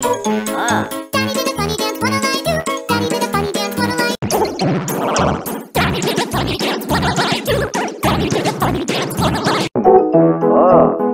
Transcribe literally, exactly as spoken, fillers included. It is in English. Ah. Daddy did a funny dance, what'll I do? Daddy did a funny dance, what'll I do? Daddy did a funny dance, what'll I do? Ah.